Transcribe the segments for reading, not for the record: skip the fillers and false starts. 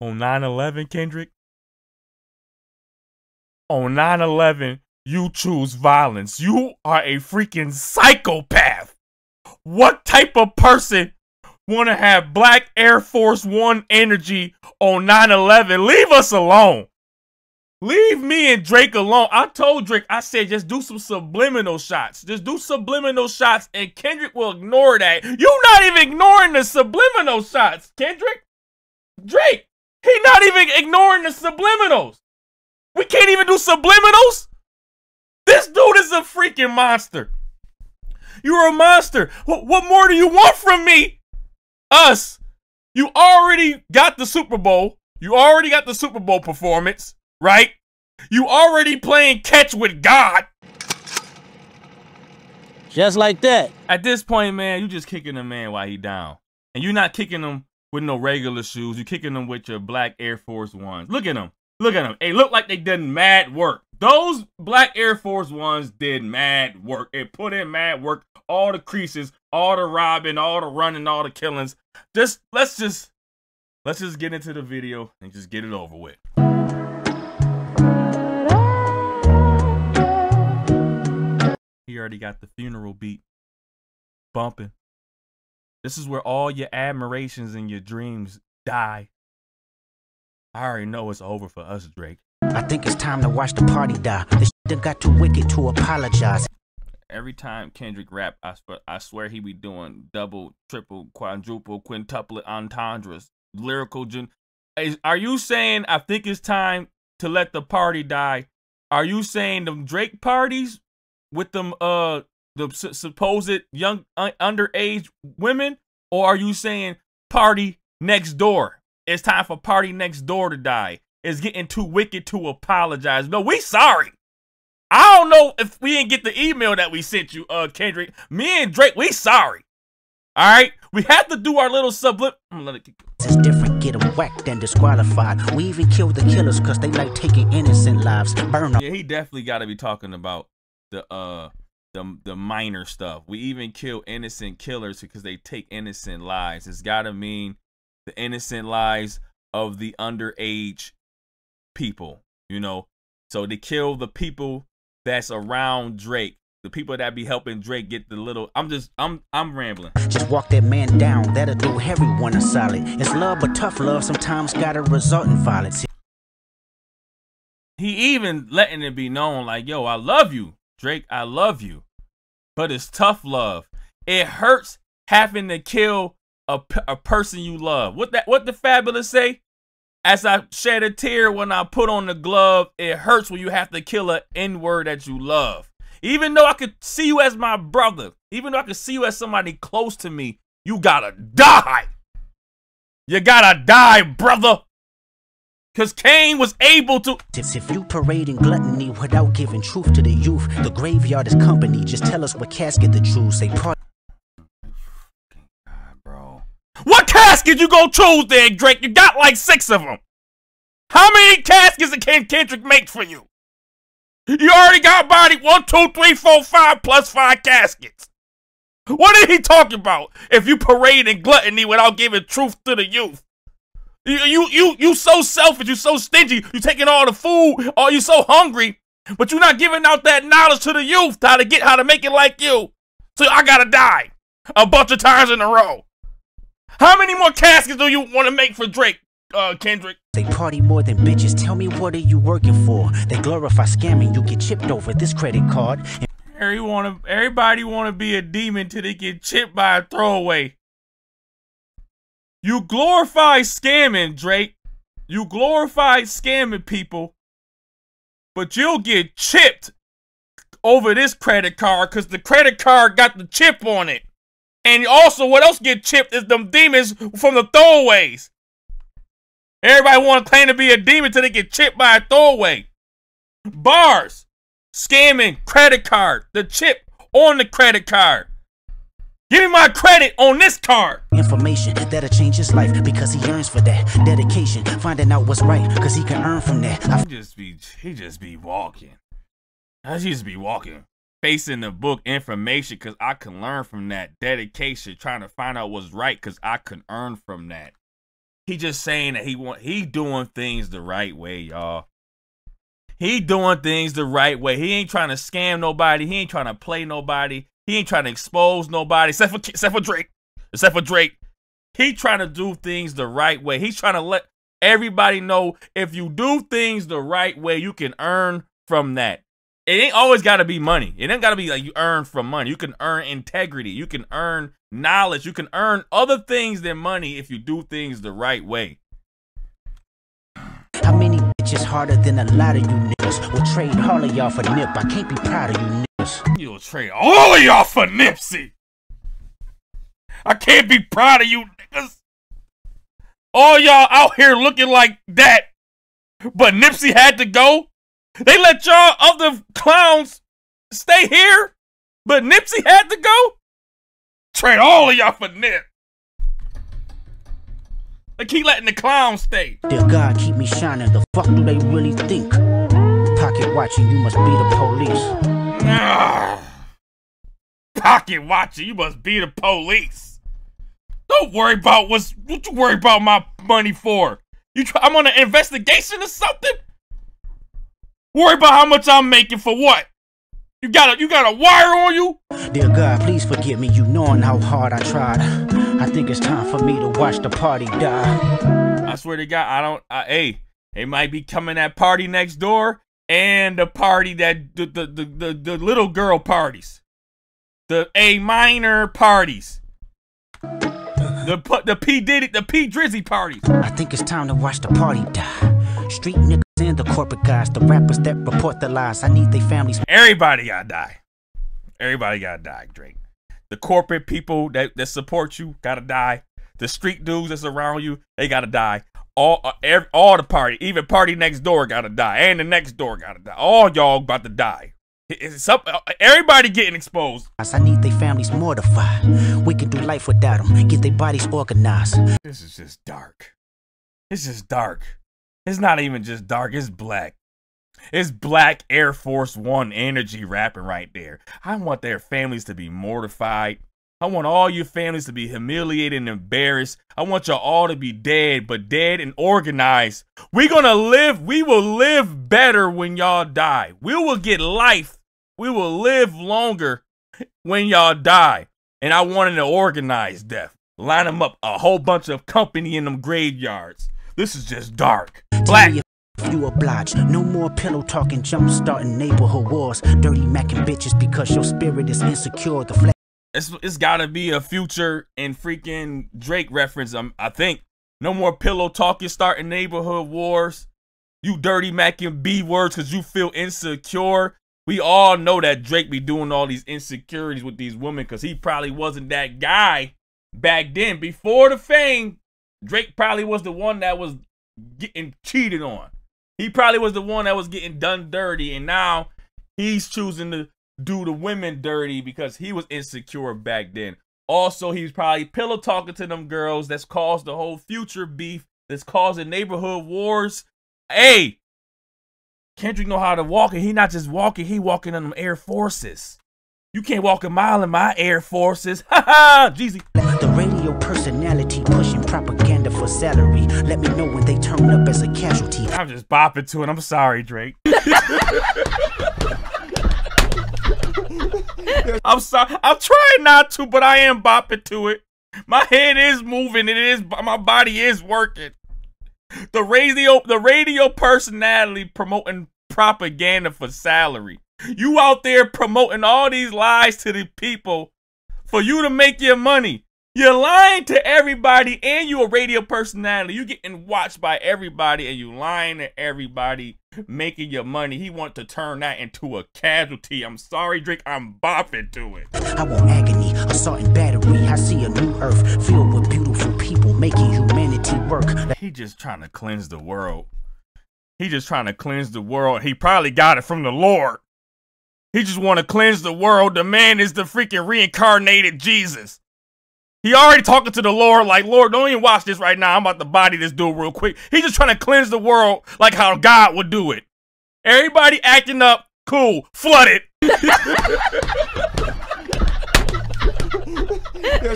on 9/11, Kendrick? On 9/11, you choose violence. You are a freaking psychopath. What type of person want to have Black Air Force One energy on 9/11? Leave us alone. Leave me and Drake alone. I told Drake, I said, just do some subliminal shots. Just do subliminal shots, and Kendrick will ignore that. You're not even ignoring the subliminal shots, Kendrick. Drake, he not even ignoring the subliminals. We can't even do subliminals? This dude is a freaking monster. You're a monster. What more do you want from me? Us. You already got the Super Bowl. You already got the Super Bowl performance. Right? You already playing catch with God. Just like that. At this point, man, you just kicking a man while he down. And you're not kicking him with no regular shoes. You're kicking him with your Black Air Force Ones. Look at him. Look at them. They look like they done mad work. Those Black Air Force Ones did mad work. It put in mad work. All the creases, all the robbing, all the running, all the killings. Just, let's just get into the video and just get it over with. He already got the funeral beat bumping. This is where all your admirations and your dreams die. I already know it's over for us, Drake. I think it's time to watch the party die. This shit got too wicked to apologize. Every time Kendrick rap, I swear he be doing double, triple, quadruple, quintuplet entendres. Lyrical gen. Are you saying I think it's time to let the party die? Are you saying them Drake parties with them the supposed young underage women, or are you saying Party Next Door? It's time for Party Next Door to die. It's getting too wicked to apologize. No, we sorry. I don't know if we didn't get the email that we sent you, Kendrick. Me and Drake, we sorry. All right, we have to do our little sublip. I'm gonna let it keep going. It's different, get them whacked and disqualified. We even kill the killers because they like taking innocent lives. Burn them. Yeah, he definitely got to be talking about the minor stuff. We even kill innocent killers because they take innocent lives. It's gotta mean the innocent lives of the underage people, you know. So they kill the people that's around Drake, the people that be helping Drake get the little. I'm rambling. Just walk that man down. That'll do everyone a solid. It's love, but tough love sometimes gotta result in violence. He even letting it be known, like, yo, I love you, Drake, I love you, but it's tough love. It hurts having to kill a person you love. What the Fabulous say? As I shed a tear when I put on the glove, it hurts when you have to kill an N-word that you love. Even though I could see you as my brother, even though I could see you as somebody close to me, you gotta die. You gotta die, brother. Because Cain was able to. If you parading gluttony without giving truth to the youth, the graveyard is company. Just tell us what casket to choose. Say part. God, bro. What casket you gonna choose then, Drake? You got like 6 of them. How many caskets can Kendrick make for you? You already got body 1, 2, 3, 4, 5 plus 5 caskets. What are he talking about? If you parading gluttony without giving truth to the youth. You so selfish, you so stingy, you taking all the food, or you so hungry, but you're not giving out that knowledge to the youth how to make it like you. So I gotta die a bunch of times in a row. How many more caskets do you want to make for Drake, Kendrick? They party more than bitches. Tell me, what are you working for? They glorify scamming. You get chipped over this credit card. Everybody wanna be a demon till they get chipped by a throwaway. You glorify scamming, Drake. You glorify scamming people, but you'll get chipped over this credit card because the credit card got the chip on it. And also, what else get chipped is them demons from the throwaways. Everybody want to claim to be a demon till they get chipped by a throwaway. Bars, scamming, credit card, the chip on the credit card. Give me my credit on this card. Information that'll change his life because he yearns for that dedication. Finding out what's right because he can earn from that. He just be walking. I just be walking. Facing the book, information because I can learn from that. Dedication, trying to find out what's right because I can earn from that. He just saying that he doing things the right way, y'all. He doing things the right way. He ain't trying to scam nobody. He ain't trying to play nobody. He ain't trying to expose nobody, except for Drake. Except for Drake. He trying to do things the right way. He's trying to let everybody know if you do things the right way, you can earn from that. It ain't always got to be money. It ain't got to be like you earn from money. You can earn integrity. You can earn knowledge. You can earn other things than money if you do things the right way. How many bitches harder than a lot of you niggas will trade all of y'all for Nip? I can't be proud of you niggas. You'll trade all of y'all for Nipsey. I can't be proud of you niggas. All y'all out here looking like that. But Nipsey had to go. They let y'all other clowns stay here. But Nipsey had to go. Trade all of y'all for Nip. They keep letting the clowns stay. Dear God, keep me shining. The fuck do they really think? Pocket watching, you must be the police. Pocket watching, you must be the police. Don't worry about what you worry about my money for. I'm on an investigation or something. Worry about how much I'm making for what? You got a wire on you? Dear God, please forgive me. You knowing how hard I tried. I think it's time for me to watch the party die. I swear to God, hey, it might be coming at Party Next Door and the party that the little girl parties, the A minor parties, the P Drizzy parties. I think it's time to watch the party die. Street niggas and the corporate guys, the rappers that report the lies. I need their families. Everybody gotta die. Everybody gotta die, Drake. The corporate people that support you gotta die. The street dudes that's around you, they gotta die. All the party, even Party Next Door gotta die, and the next door gotta die. All y'all about to die. Everybody getting exposed. I need their families mortified. We can do life without them. Get their bodies organized. This is just dark. It's just dark. It's not even just dark. It's black. It's Black Air Force One energy rapping right there. I want their families to be mortified. I want all your families to be humiliated and embarrassed. I want y'all all to be dead, but dead and organized. We're gonna live. We will live better when y'all die. We will get life. We will live longer when y'all die. And I want an organized death. Line them up a whole bunch of company in them graveyards. This is just dark. Black. You oblige. No more pillow talking, jump starting neighborhood wars, dirty macking bitches because your spirit is insecure. The flag. It's gotta be a Future and freaking Drake reference. I think no more pillow talking, starting neighborhood wars. You dirty macking B words because you feel insecure. We all know that Drake be doing all these insecurities with these women because he probably wasn't that guy back then. Before the fame, Drake probably was the one that was getting cheated on. He probably was the one that was getting done dirty, and now he's choosing to do the women dirty because he was insecure back then. Also, he was probably pillow talking to them girls. That's caused the whole Future beef. That's causing neighborhood wars. Hey, Kendrick know how to walk, and he not just walking. He walking on them Air Forces. You can't walk a mile in my Air Forces. Ha ha, Jeezy. The radio personality pushing propaganda for salary. Let me know when they turn up as a casualty. I'm just bopping to it. I'm sorry, Drake. I'm sorry. I'm trying not to, but I am bopping to it. My head is moving. It is. My body is working. The radio personality promoting propaganda for salary. You out there promoting all these lies to the people for you to make your money. You're lying to everybody, and you're a radio personality. You're getting watched by everybody, and you're lying to everybody, making your money. He wants to turn that into a casualty. I'm sorry, Drake. I'm bopping to it. I want agony, assault and battery. I see a new earth filled with beautiful people making humanity work. He just trying to cleanse the world. He just trying to cleanse the world. He probably got it from the Lord. He just want to cleanse the world. The man is the freaking reincarnated Jesus. He already talking to the Lord like, Lord, don't even watch this right now. I'm about to body this dude real quick. He's just trying to cleanse the world like how God would do it. Everybody acting up. Cool. Flood it.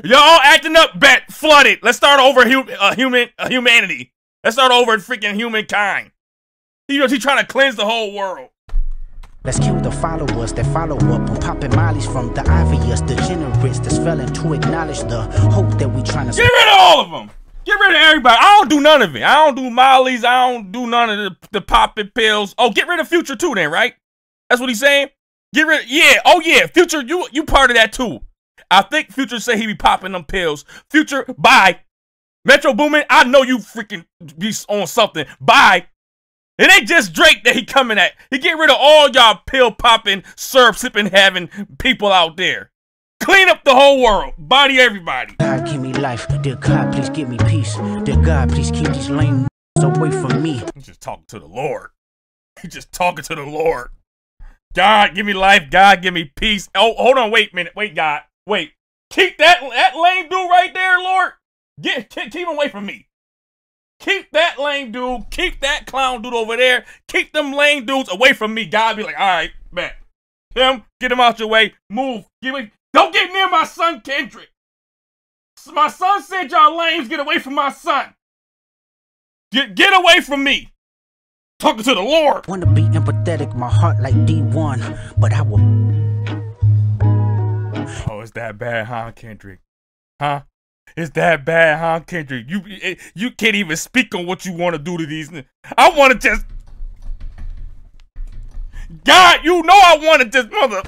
Y'all acting up, bet flooded. Let's start over humanity. Let's start over freaking humankind. He's trying to cleanse the whole world. Let's kill the followers that follow up on popping mollies from the obvious degenerates that's failing to acknowledge the hope that we trying to. Get rid of all of them. Get rid of everybody. I don't do none of it. I don't do mollies. I don't do none of the popping pills. Oh, get rid of Future too then, right? That's what he's saying? Get rid of, yeah. Oh, yeah. Future, you part of that too. I think Future say he be popping them pills. Future, bye. Metro Boomin, I know you freaking be on something. Bye. It ain't just Drake that he coming at. He get rid of all y'all pill-popping, syrup-sipping, having people out there. Clean up the whole world. Body everybody. God, give me life. Dear God, please give me peace. Dear God, please keep these lame away from me. He's just talking to the Lord. He's just talking to the Lord. God, give me life. God, give me peace. Oh, hold on. Wait a minute. Wait, God. Wait. Keep that lame dude right there, Lord. Keep him away from me. Keep that lame dude, keep that clown dude over there, keep them lame dudes away from me. God be like, all right, man. Him, get him out your way, move. Don't get near my son, Kendrick. My son said y'all lames, get away from my son. Get away from me. Talking to the Lord. Wanna be empathetic, my heart like D1, but I will. Oh, it's that bad, huh, Kendrick? Huh? It's that bad, huh, Kendrick? You can't even speak on what you want to do to these. I want to just. God, you know I want to just mother.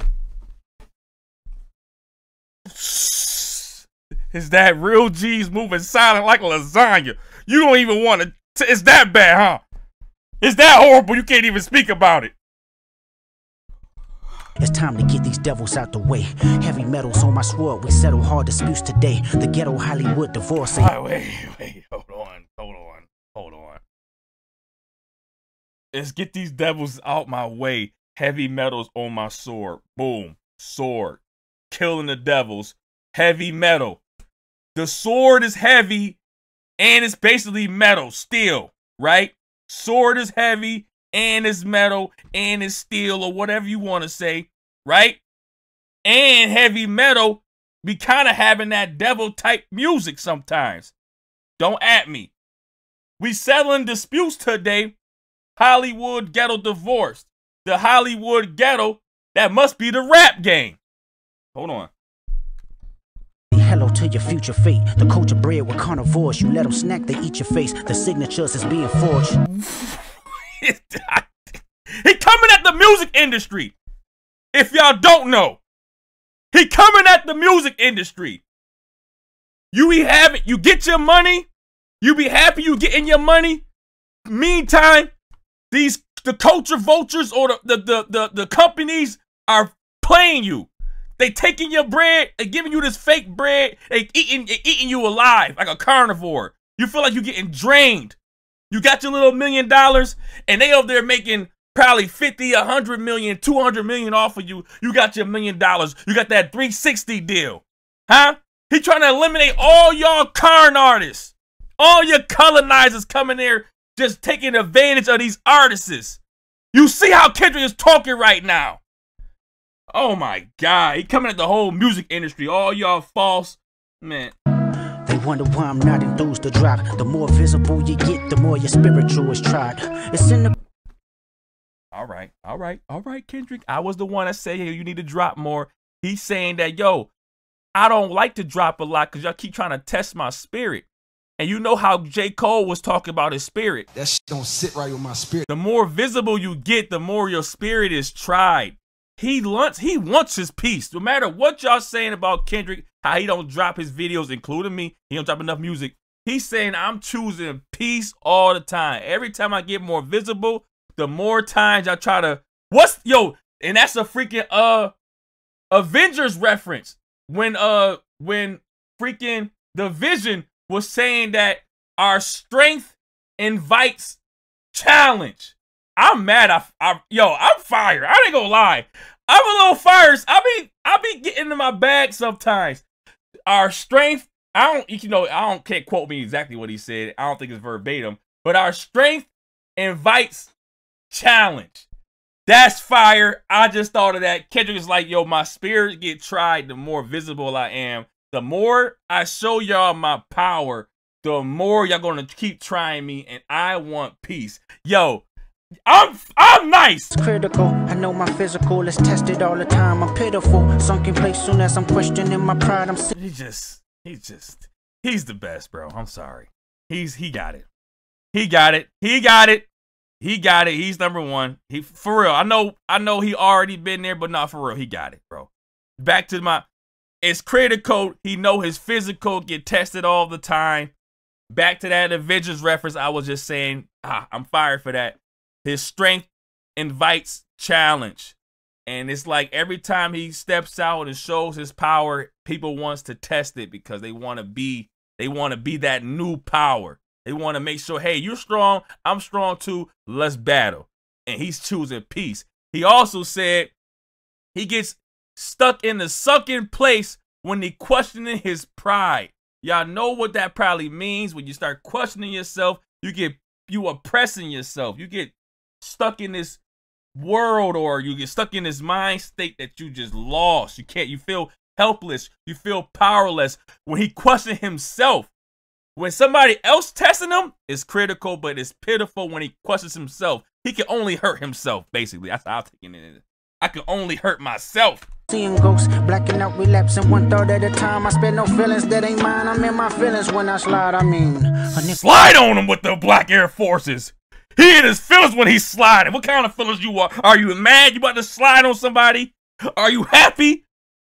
Is that real G's moving silent like lasagna? You don't even want to. It's that bad, huh? It's that horrible. You can't even speak about it. It's time to get these devils out the way. Heavy metals on my sword. We settle hard disputes today. The ghetto Hollywood divorce. Right, wait, hold on. Let's get these devils out my way. Heavy metals on my sword. Boom. Sword. Killing the devils. Heavy metal. The sword is heavy and it's basically metal. Steel, right? Sword is heavy. And it's metal, and it's steel, or whatever you want to say, right? And heavy metal be kind of having that devil-type music sometimes. Don't at me. We settling disputes today. Hollywood ghetto divorced. The Hollywood ghetto, that must be the rap game. Hold on. Hello to your future fate. The culture bred with carnivores. You let them snack, they eat your face. The signatures is being forged. He coming at the music industry. If y'all don't know, he coming at the music industry. You get your money, you be happy you getting your money. Meantime, the culture vultures or the companies are playing you. They taking your bread, they giving you this fake bread, they eating you alive like a carnivore. You feel like you getting drained. You got your little $1 million and they over there making probably 50, 100 million, 200 million off of you. You got your $1 million. You got that 360 deal. Huh? He trying to eliminate all y'all carn artists. All your colonizers coming there just taking advantage of these artists. You see how Kendrick is talking right now. Oh my God. He coming at the whole music industry. All y'all false. Man. They wonder why I'm not enthused to drop. The more visible you get, the more your spiritual is tried. It's in the. All right, Kendrick. I was the one that said, hey, you need to drop more. He's saying that, yo, I don't like to drop a lot because y'all keep trying to test my spirit. And you know how J. Cole was talking about his spirit. That shit don't sit right with my spirit. The more visible you get, the more your spirit is tried. He wants his peace. No matter what y'all saying about Kendrick, how he don't drop his videos, including me, he don't drop enough music. He's saying I'm choosing peace all the time. Every time I get more visible, the more times I try to, what's, yo, and that's a freaking Avengers reference. When freaking the Vision was saying that our strength invites challenge. I'm mad. I'm fired. I ain't gonna lie. I'm a little fired. I be getting in my bag sometimes. Our strength. Can't quote me exactly what he said. I don't think it's verbatim. But our strength invites challenge. That's fire. I just thought of that. Kendrick is like, yo, my spirit get tried. The more visible I am, The more I show y'all my power, the more y'all gonna keep trying me, and I want peace. Yo, I'm nice. It's critical. I know my physical is tested all the time. I'm pitiful. Sunk in place soon as I'm questioning my pride. I'm sick. He's the best, bro. I'm sorry. He got it. He got it. He's number one. He for real. I know he already been there, but not for real. He got it, bro. Back to my. It's critical. He know his physical get tested all the time. Back to that Avengers reference I was just saying. I'm fired for that. His strength invites challenge. And it's like every time he steps out and shows his power, people wants to test it because they want to be that new power. They want to make sure, hey, you're strong. I'm strong too. Let's battle. And he's choosing peace. He also said he gets stuck in the sunken place when he questioning his pride. Y'all know what that probably means. When you start questioning yourself, you oppressing yourself. You get stuck in this world, or you get stuck in this mind state that you just lost. You feel helpless. You feel powerless. When he questioned himself, when somebody else testing him, it's critical, but it's pitiful when he questions himself. He can only hurt himself, basically. That's how I'm taking it. I can only hurt myself. Seeing ghosts, blacking out, relapsing one third at a time. I spend no feelings that ain't mine. I'm in my feelings when I slide. I mean, slide on him with the Black Air Forces. He in his feelings when he's sliding. What kind of feelings you are? Are you mad? You about to slide on somebody? Are you happy?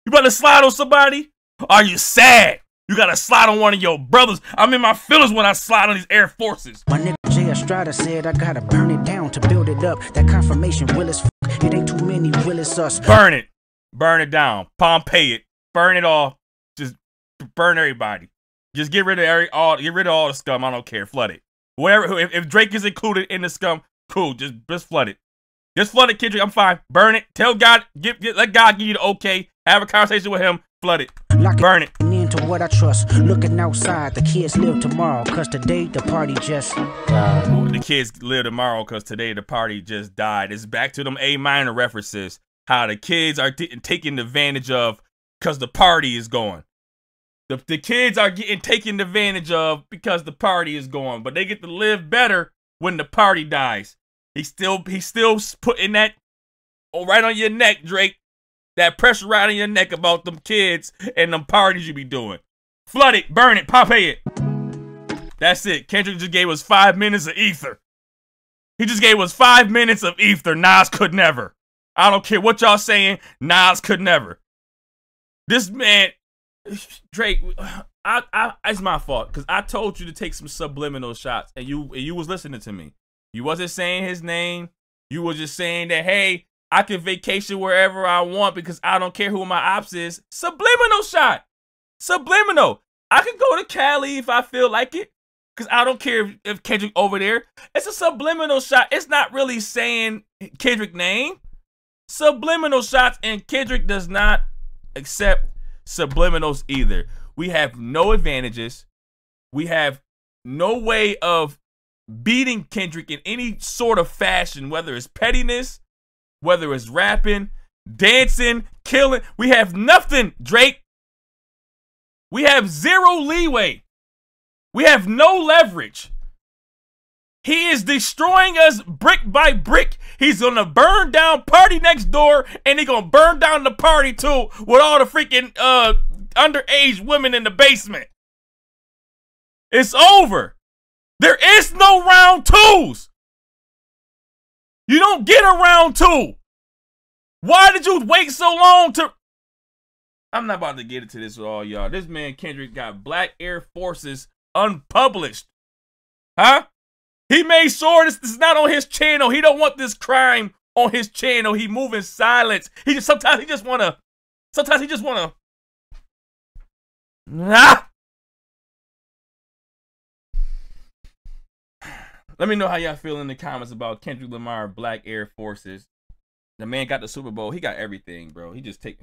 You about to slide on somebody? Are you sad? You gotta slide on one of your brothers. I'm in my feelings when I slide on these Air Forces. My nigga Jay Estrada said I gotta burn it down to build it up. That confirmation will is f***. It ain't too many will is us. Burn it. Burn it down. Pompeii it. Burn it all. Just burn everybody. Just get rid of all the scum. I don't care. Flood it. Whatever. If Drake is included in the scum, cool. Just flood it. Just flood it, Kendrick. I'm fine. Burn it. Tell God. Let God give you the okay. Have a conversation with him. Flood it. Burn it. Into what I trust. Looking outside. The kids live tomorrow. Cause today the party just died. The kids live tomorrow. Cause today the party just died. It's back to them A minor references. How the kids are taking advantage of because the party is going. The kids are getting taken advantage of because the party is going, but they get to live better when the party dies. He's still putting that right on your neck, Drake. That pressure right on your neck about them kids and them parties you be doing. Flood it, burn it, Pompeii it. That's it. Kendrick just gave us 5 minutes of ether. He just gave us 5 minutes of ether. Nas could never. I don't care what y'all saying, Nas could never. This man, Drake, it's my fault because I told you to take some subliminal shots and you was listening to me. You wasn't saying his name. You were just saying that, hey, I can vacation wherever I want because I don't care who my ops is. Subliminal shot. Subliminal. I can go to Cali if I feel like it because I don't care if Kendrick over there. It's a subliminal shot. It's not really saying Kendrick's name. Subliminal shots, and Kendrick does not accept subliminals either. We have no advantages. We have no way of beating Kendrick in any sort of fashion, whether it's pettiness, whether it's rapping, dancing, killing. We have nothing, Drake. We have zero leeway. We have no leverage. He is destroying us brick by brick. He's going to burn down Party Next Door, and he's going to burn down the party, too, with all the freaking underage women in the basement. It's over. There is no round twos. You don't get a round two. Why did you wait so long to... I'm not about to get into this with all y'all. This man Kendrick got Black Air Forces unpublished. Huh? He made sure this is not on his channel. He don't want this crime on his channel. He move in silence. Sometimes he just wanna. Nah. Let me know how y'all feel in the comments about Kendrick Lamar, Black Air Forces. The man got the Super Bowl. He got everything, bro. He just take.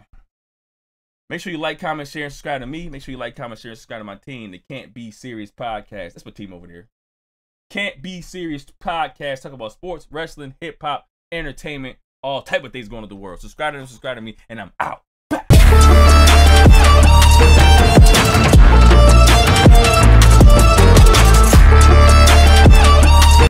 Make sure you like, comment, share, and subscribe to me. Make sure you like, comment, share, and subscribe to my team, the Can't Be Serious Podcast. That's my team over there. Can't Be Serious Podcast. Talk about sports, wrestling, hip-hop, entertainment, all type of things going on in the world. Subscribe to them, subscribe to me, and I'm out.